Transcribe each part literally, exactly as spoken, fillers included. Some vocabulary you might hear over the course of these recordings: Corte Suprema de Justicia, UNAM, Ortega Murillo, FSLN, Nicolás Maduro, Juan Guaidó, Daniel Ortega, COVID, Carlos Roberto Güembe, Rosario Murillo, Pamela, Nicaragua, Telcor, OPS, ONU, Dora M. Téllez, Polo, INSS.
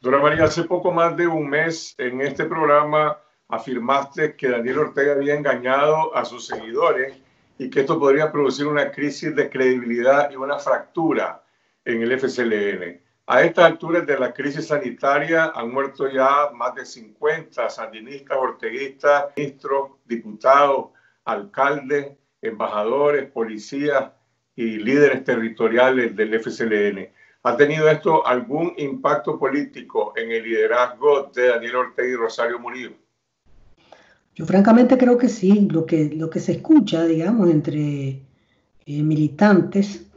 Dora María, hace poco más de un mes en este programa afirmaste que Daniel Ortega había engañado a sus seguidores y que esto podría producir una crisis de credibilidad y una fractura en el F S L N. A estas alturas de la crisis sanitaria han muerto ya más de cincuenta sandinistas, orteguistas, ministros, diputados, alcaldes, embajadores, policías y líderes territoriales del F S L N. ¿Ha tenido esto algún impacto político en el liderazgo de Daniel Ortega y Rosario Murillo? Yo francamente creo que sí. Lo que, lo que se escucha, digamos, entre eh, militantes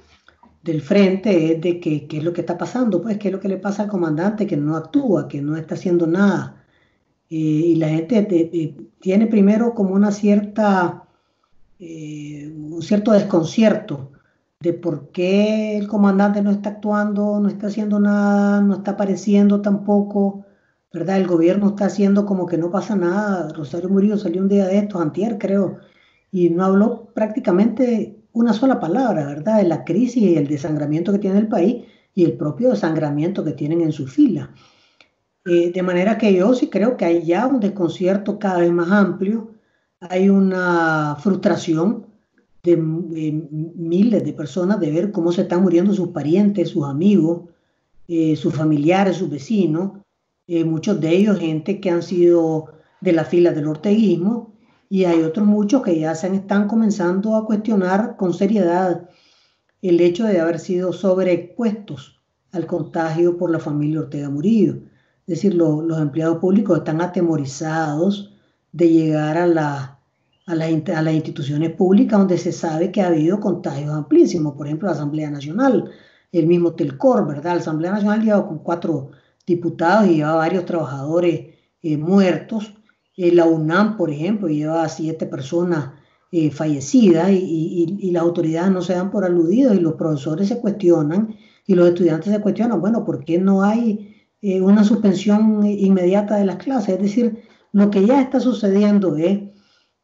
del frente es de que qué es lo que está pasando, pues qué es lo que le pasa al comandante, que no actúa, que no está haciendo nada. Eh, y la gente de, de, tiene primero como una cierta, eh, un cierto desconcierto de por qué el comandante no está actuando, no está haciendo nada, no está apareciendo tampoco, ¿verdad? El gobierno está haciendo como que no pasa nada. Rosario Murillo salió un día de estos, antier creo, y no habló prácticamente una sola palabra, ¿verdad?, de la crisis y el desangramiento que tiene el país y el propio desangramiento que tienen en su fila. Eh, de manera que yo sí creo que hay ya un desconcierto cada vez más amplio, hay una frustración de eh, miles de personas de ver cómo se están muriendo sus parientes, sus amigos, eh, sus familiares, sus vecinos, eh, muchos de ellos gente que han sido de la fila del orteguismo. Y hay otros muchos que ya se están comenzando a cuestionar con seriedad el hecho de haber sido sobreexpuestos al contagio por la familia Ortega Murillo. Es decir, lo, los empleados públicos están atemorizados de llegar a, la, a, la, a las instituciones públicas donde se sabe que ha habido contagios amplísimos. Por ejemplo, la Asamblea Nacional, el mismo Telcor, ¿verdad? La Asamblea Nacional lleva con cuatro diputados y lleva varios trabajadores eh, muertos. La UNAM, por ejemplo, lleva a siete personas eh, fallecidas y, y, y las autoridades no se dan por aludidos y los profesores se cuestionan y los estudiantes se cuestionan, bueno, ¿por qué no hay eh, una suspensión inmediata de las clases? Es decir, lo que ya está sucediendo es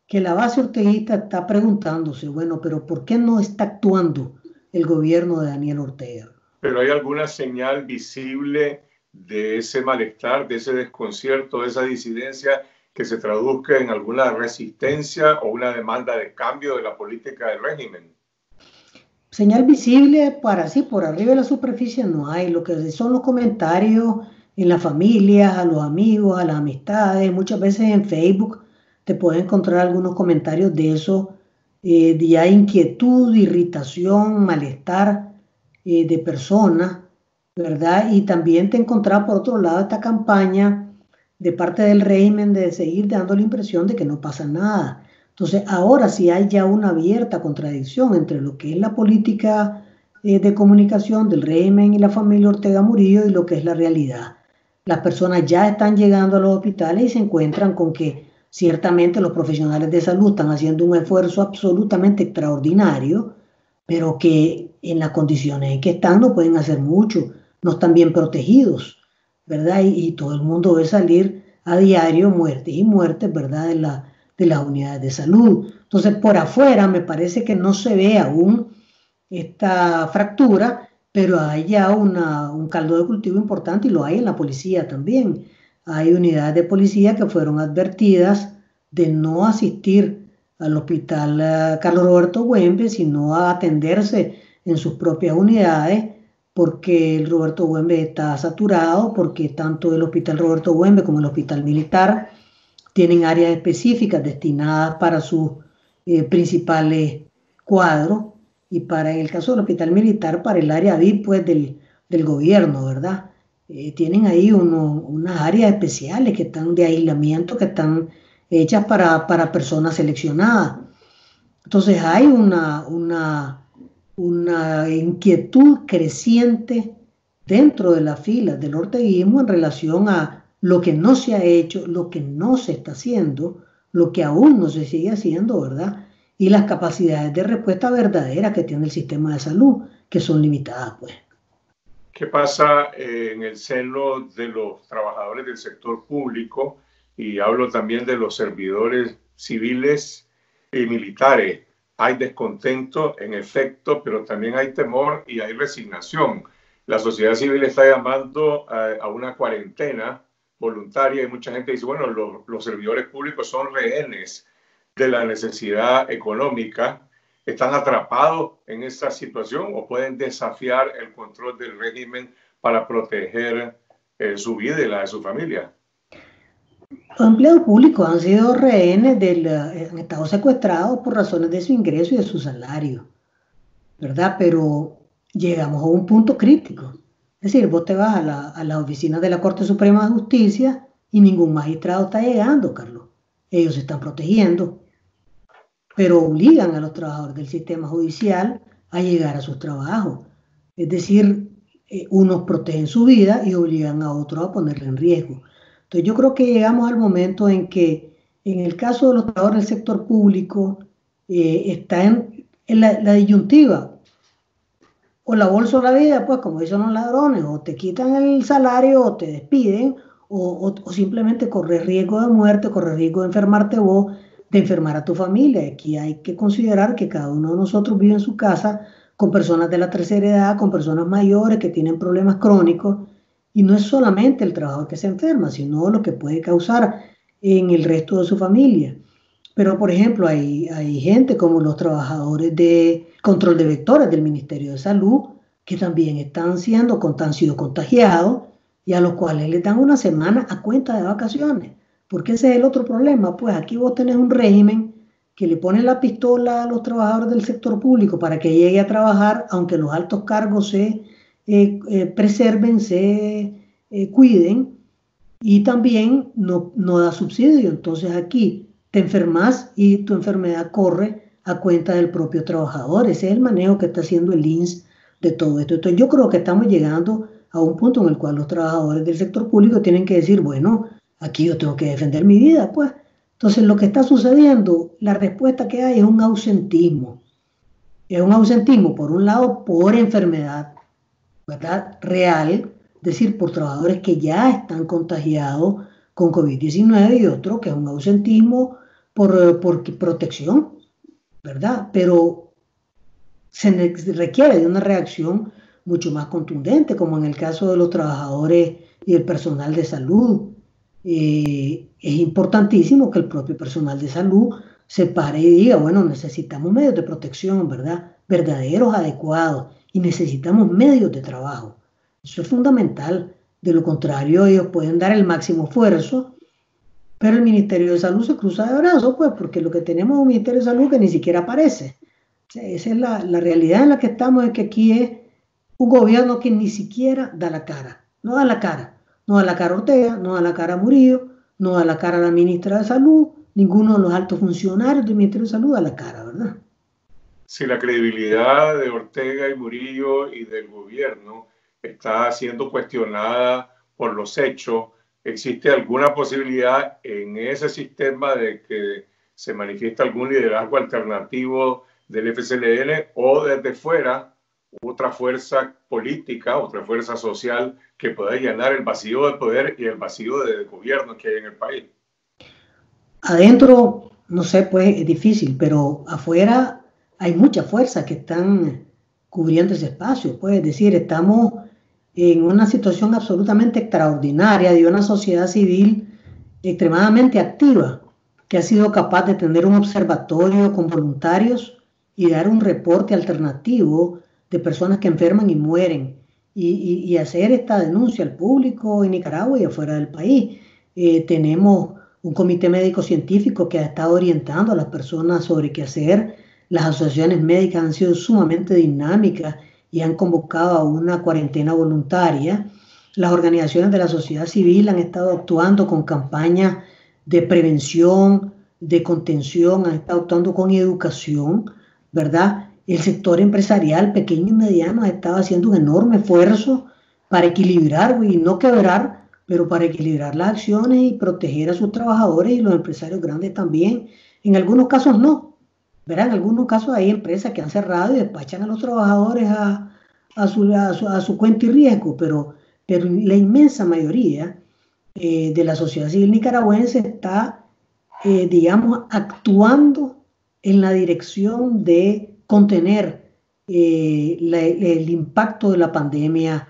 que la base orteguista está preguntándose, bueno, pero ¿por qué no está actuando el gobierno de Daniel Ortega? ¿Pero hay alguna señal visible de ese malestar, de ese desconcierto, de esa disidencia que se traduzca en alguna resistencia o una demanda de cambio de la política del régimen? Señal visible para sí, por arriba de la superficie no hay. Lo que son los comentarios en las familias, a los amigos, a las amistades. Muchas veces en Facebook te puedes encontrar algunos comentarios de eso, eh, de ya inquietud, irritación, malestar eh, de personas, ¿verdad? Y también te encontrás por otro lado esta campaña de parte del régimen de seguir dando la impresión de que no pasa nada. Entonces, ahora sí hay ya una abierta contradicción entre lo que es la política eh, de comunicación del régimen y la familia Ortega Murillo y lo que es la realidad. Las personas ya están llegando a los hospitales y se encuentran con que ciertamente los profesionales de salud están haciendo un esfuerzo absolutamente extraordinario, pero que en las condiciones en que están no pueden hacer mucho, no están bien protegidos, ¿verdad? Y, y todo el mundo ve salir a diario muertes y muertes, ¿verdad?, de, la, de las unidades de salud. Entonces, por afuera me parece que no se ve aún esta fractura, pero hay ya una, un caldo de cultivo importante y lo hay en la policía también. Hay unidades de policía que fueron advertidas de no asistir al hospital eh, Carlos Roberto Güembe, sino a atenderse en sus propias unidades, porque el Roberto Güembe está saturado, porque tanto el Hospital Roberto Güembe como el Hospital Militar tienen áreas específicas destinadas para sus eh, principales cuadros, y para, en el caso del Hospital Militar, para el área V I P pues, del, del gobierno, ¿verdad? Eh, tienen ahí uno, unas áreas especiales que están de aislamiento, que están hechas para, para personas seleccionadas. Entonces hay una... una una inquietud creciente dentro de las filas del orteguismo en relación a lo que no se ha hecho, lo que no se está haciendo, lo que aún no se sigue haciendo, ¿verdad? Y las capacidades de respuesta verdaderas que tiene el sistema de salud, que son limitadas, pues. ¿Qué pasa en el seno de los trabajadores del sector público? Y hablo también de los servidores civiles y militares. Hay descontento, en efecto, pero también hay temor y hay resignación. la sociedad civil está llamando a, a una cuarentena voluntaria y mucha gente dice, bueno, lo, los servidores públicos son rehenes de la necesidad económica, están atrapados en esta situación o pueden desafiar el control del régimen para proteger eh, su vida y la de su familia. Los empleados públicos han sido rehenes, de la, han estado secuestrados por razones de su ingreso y de su salario, ¿verdad? Pero llegamos a un punto crítico. Es decir, vos te vas a la, a las oficinas de la Corte Suprema de Justicia y ningún magistrado está llegando, Carlos. Ellos se están protegiendo, pero obligan a los trabajadores del sistema judicial a llegar a sus trabajos. Es decir, eh, unos protegen su vida y obligan a otros a ponerla en riesgo. Entonces yo creo que llegamos al momento en que, en el caso de los trabajadores del sector público, eh, está en, en la, la disyuntiva. O la bolsa o la vida, pues como dicen los ladrones, o te quitan el salario, o te despiden, o, o, o simplemente correr riesgo de muerte, correr riesgo de enfermarte vos, de enfermar a tu familia. Aquí hay que considerar que cada uno de nosotros vive en su casa con personas de la tercera edad, con personas mayores que tienen problemas crónicos, y no es solamente el trabajador que se enferma, sino lo que puede causar en el resto de su familia. Pero, por ejemplo, hay, hay gente como los trabajadores de control de vectores del Ministerio de Salud, que también están siendo, han sido contagiados, y a los cuales les dan una semana a cuenta de vacaciones. Porque ese es el otro problema, pues aquí vos tenés un régimen que le pone la pistola a los trabajadores del sector público para que llegue a trabajar, aunque los altos cargos se eh, eh, preserven, se eh, cuiden, y también no, no da subsidio. Entonces aquí te enfermas y tu enfermedad corre a cuenta del propio trabajador. Ese es el manejo que está haciendo el I N S S de todo esto. Entonces yo creo que estamos llegando a un punto en el cual los trabajadores del sector público tienen que decir, bueno, aquí yo tengo que defender mi vida, pues. Entonces, lo que está sucediendo, la respuesta que hay es un ausentismo. Es un ausentismo, por un lado, por enfermedad, ¿verdad? Real, es decir, por trabajadores que ya están contagiados con COVID diecinueve, y otro que es un ausentismo por, por protección, ¿verdad? Pero se requiere de una reacción mucho más contundente, como en el caso de los trabajadores y el personal de salud. Eh, es importantísimo que el propio personal de salud se pare y diga, bueno, necesitamos medios de protección, ¿verdad? Verdaderos, adecuados, y necesitamos medios de trabajo. Eso es fundamental. De lo contrario, ellos pueden dar el máximo esfuerzo, pero el Ministerio de Salud se cruza de brazos, pues, porque lo que tenemos es un Ministerio de Salud que ni siquiera aparece. O sea, esa es la, la realidad en la que estamos, es que aquí es un gobierno que ni siquiera da la cara, no da la cara. No da la cara Ortega, no da la cara Murillo, no da la cara la ministra de Salud, ninguno de los altos funcionarios del Ministerio de Salud da la cara, ¿verdad? Sí, la credibilidad de Ortega y Murillo y del gobierno está siendo cuestionada por los hechos. ¿Existe alguna posibilidad en ese sistema de que se manifieste algún liderazgo alternativo del F S L N o desde fuera otra fuerza política, otra fuerza social que pueda llenar el vacío de poder y el vacío de gobierno que hay en el país? Adentro, no sé, pues es difícil, pero afuera hay muchas fuerzas que están cubriendo ese espacio. Pues, es decir, estamos en una situación absolutamente extraordinaria de una sociedad civil extremadamente activa que ha sido capaz de tener un observatorio con voluntarios y dar un reporte alternativo de personas que enferman y mueren, y, y, y hacer esta denuncia al público en Nicaragua y afuera del país. Eh, tenemos un comité médico científico que ha estado orientando a las personas sobre qué hacer. Las asociaciones médicas han sido sumamente dinámicas y han convocado a una cuarentena voluntaria. Las organizaciones de la sociedad civil han estado actuando con campañas de prevención, de contención, han estado actuando con educación, ¿verdad? El sector empresarial, pequeño y mediano, ha estado haciendo un enorme esfuerzo para equilibrar y no quebrar, pero para equilibrar las acciones y proteger a sus trabajadores y los empresarios grandes también. En algunos casos no, ¿verdad? En algunos casos hay empresas que han cerrado y despachan a los trabajadores a, a, su, a, su, a su cuenta y riesgo, pero, pero la inmensa mayoría eh, de la sociedad civil nicaragüense está, eh, digamos, actuando en la dirección de contener eh, la, el impacto de la pandemia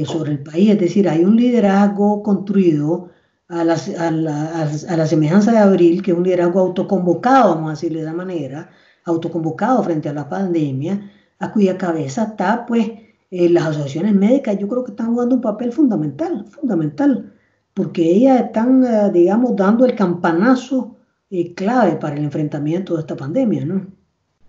eh, sobre el país. Es decir, hay un liderazgo construido a la, a, la, a la semejanza de Abril, que es un liderazgo autoconvocado, vamos a decirle de esa manera, autoconvocado frente a la pandemia, a cuya cabeza está, pues, eh, las asociaciones médicas. Yo creo que están jugando un papel fundamental, fundamental, porque ellas están, eh, digamos, dando el campanazo eh, clave para el enfrentamiento de esta pandemia, ¿no?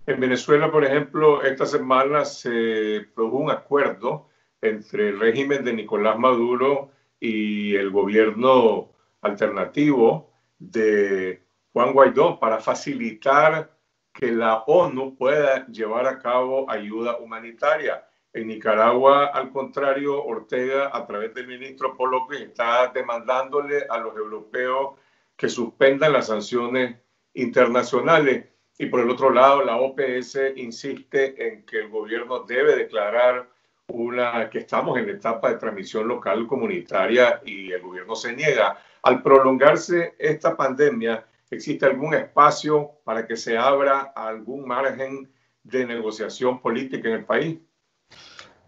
En Venezuela, por ejemplo, esta semana se produjo un acuerdo entre el régimen de Nicolás Maduro y el gobierno alternativo de Juan Guaidó para facilitar que la ONU pueda llevar a cabo ayuda humanitaria. En Nicaragua, al contrario, Ortega, a través del ministro Polo, está demandándole a los europeos que suspendan las sanciones internacionales. Y por el otro lado, la O P S insiste en que el gobierno debe declarar una, que estamos en la etapa de transmisión local comunitaria, y el gobierno se niega. Al prolongarse esta pandemia, ¿existe algún espacio para que se abra algún margen de negociación política en el país?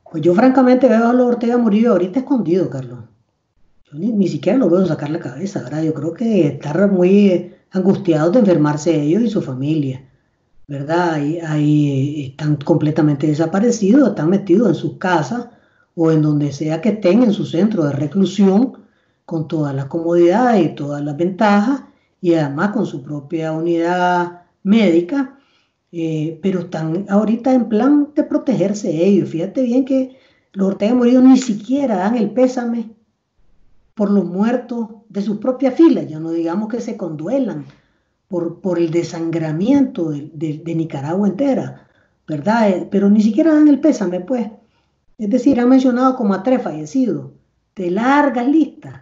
Pues yo francamente veo a los Ortega Murillo ahorita escondido, Carlos. Yo ni, ni siquiera lo veo sacar la cabeza, ¿verdad? Yo creo que estar muy angustiados de enfermarse ellos y su familia, ¿verdad? Ahí, ahí están completamente desaparecidos, están metidos en sus casas o en donde sea que estén, en su centro de reclusión, con todas las comodidades y todas las ventajas, y además con su propia unidad médica, eh, pero están ahorita en plan de protegerse ellos. Fíjate bien que los Ortega Murillo ni siquiera dan el pésame por los muertos de sus propias filas, ya no digamos que se conduelan por, por el desangramiento de, de, de Nicaragua entera, ¿verdad? Pero ni siquiera dan el pésame, pues. Es decir, han mencionado como a tres fallecidos, de largas listas,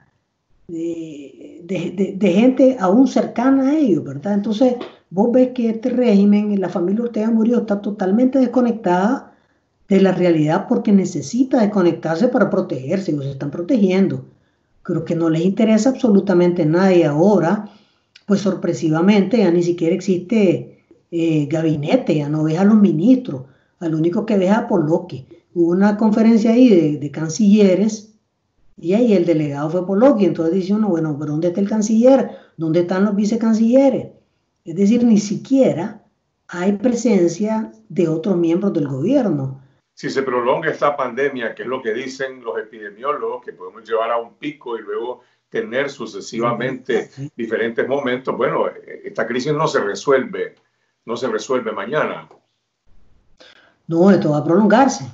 de, de, de, de gente aún cercana a ellos, ¿verdad? Entonces, vos ves que este régimen, la familia Ortega Murillo, está totalmente desconectada de la realidad porque necesita desconectarse para protegerse, ellos se están protegiendo. Creo que no les interesa absolutamente nada, y ahora, pues sorpresivamente, ya ni siquiera existe eh, gabinete, ya no ves a los ministros, al único que ves a Polo. Hubo una conferencia ahí de, de cancilleres, y ahí el delegado fue Polo, y entonces dice uno, bueno, pero ¿dónde está el canciller? ¿Dónde están los vicecancilleres? Es decir, ni siquiera hay presencia de otros miembros del gobierno. Si se prolonga esta pandemia, que es lo que dicen los epidemiólogos, que podemos llevar a un pico y luego tener sucesivamente diferentes momentos, bueno, esta crisis no se resuelve, no se resuelve mañana. No, esto va a prolongarse.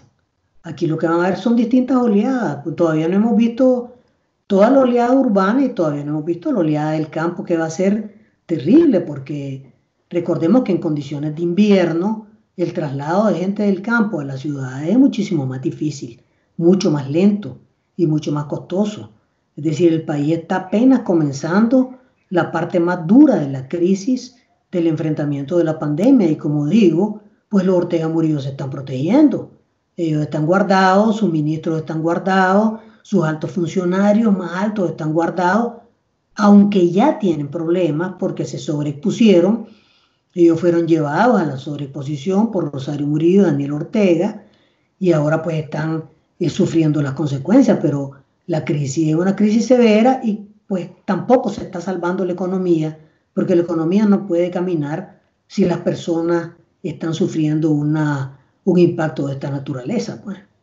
Aquí lo que van a ver son distintas oleadas. Todavía no hemos visto toda la oleada urbana y todavía no hemos visto la oleada del campo, que va a ser terrible, porque recordemos que en condiciones de invierno, el traslado de gente del campo a las ciudades es muchísimo más difícil, mucho más lento y mucho más costoso. Es decir, el país está apenas comenzando la parte más dura de la crisis del enfrentamiento de la pandemia, y como digo, pues los Ortega Murillo se están protegiendo. Ellos están guardados, sus ministros están guardados, sus altos funcionarios más altos están guardados, aunque ya tienen problemas porque se sobreexpusieron. Ellos fueron llevados a la sobreexposición por Rosario Murillo, Daniel Ortega, y ahora pues están eh, sufriendo las consecuencias, pero la crisis es una crisis severa, y pues tampoco se está salvando la economía, porque la economía no puede caminar si las personas están sufriendo una, un impacto de esta naturaleza, pues.